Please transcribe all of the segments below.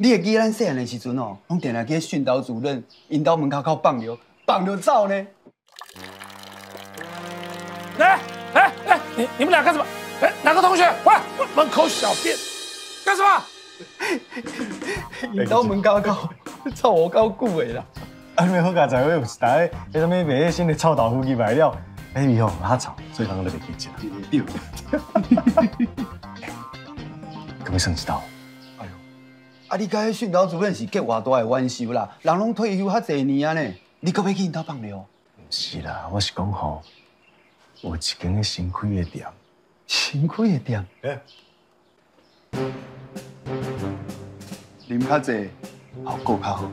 你会记咱细汉的时阵哦，拢定定去训导主任因家门口口放尿，放尿走呢。来，哎，你们俩干什么？哎，哪个同学？喂，门口小便，干什么？因家门口口臭我够久的啦。啊，你们好佳哉，我有时台，迄什么卖新的臭豆腐去卖了。 哎呦，他吵，所以刚刚就被听见了。对对，可没生气到。哎呦，啊！你甲迄训导主任是结偌大的冤仇啦，人拢退休较侪年啊呢，你搁要去因兜放尿？唔是啦，我是讲吼，有一间新开的店。新开的店？哎，啉较侪，效果较好。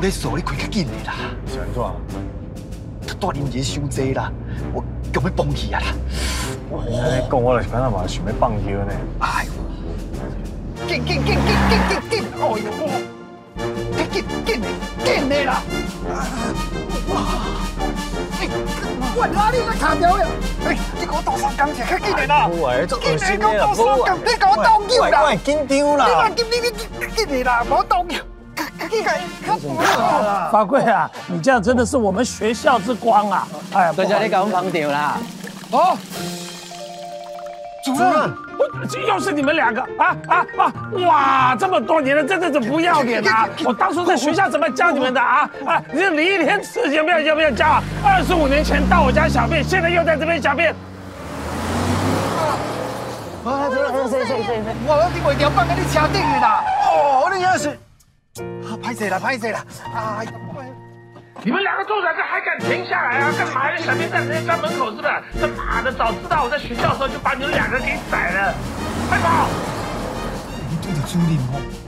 你手你开较紧的啦，是安怎？他带恁钱伤济啦，我强要崩去啊啦！我安尼讲，我就是敢若嘛想要放尿呢。哎呦，紧！哎呦，紧的啦！我哪里来卡掉了？哎，你给我倒三缸去，较紧的啦！喂，做恶心的啦！你给我倒尿啦！我紧张啦！你紧的啦，我倒尿。 法贵啊，你这样真的是我们学校之光啊！哎呀，大家你搞我们捧场啦！哦，主任，我又是你们两个啊！哇，这么多年了，真的是不要脸啊！我当初在学校怎么教你们的啊！你李一天事情要不要教啊？25年前到我家小便，现在又在这边小便。啊！谁？我你袂条放在你车顶的啦！哦，你也是。 拍谁了？哎呀！你们两个坐哪个还敢停下来啊？干嘛呀？小便在人家家门口是不是？他妈的，早知道我在学校的时候就把你们两个给宰了！快跑！你对着朱丽红。